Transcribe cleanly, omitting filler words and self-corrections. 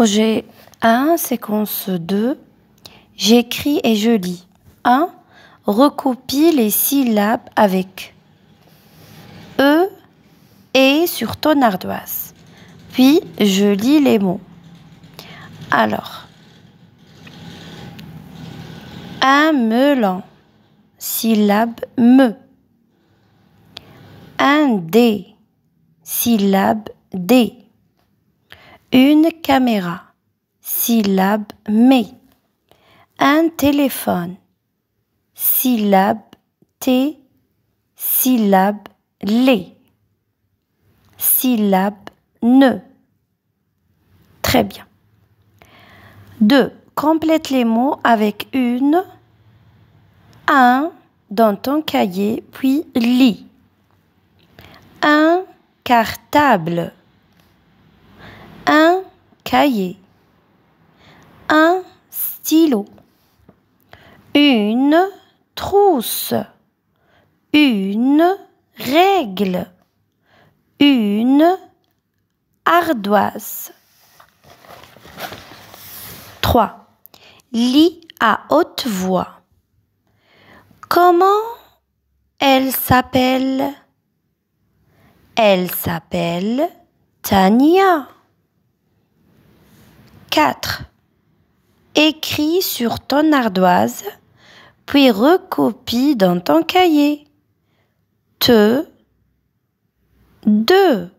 Projet 1, séquence 2. J'écris et je lis. 1. Recopie les syllabes avec E et sur ton ardoise. Puis, je lis les mots. Alors, un melon, syllabe me. Un dé, syllabe dé. Une caméra, syllabe mais. Un téléphone, syllabe té, syllabe les. Syllabe ne. Très bien. 2. Complète les mots avec une, un dans ton cahier, puis lis. Un cartable. Un cahier. Un stylo. Une trousse. Une règle. Une ardoise. 3. Lis à haute voix. Comment elle s'appelle? Elle s'appelle Tania. 4. Écris sur ton ardoise, puis recopie dans ton cahier. Te, 2.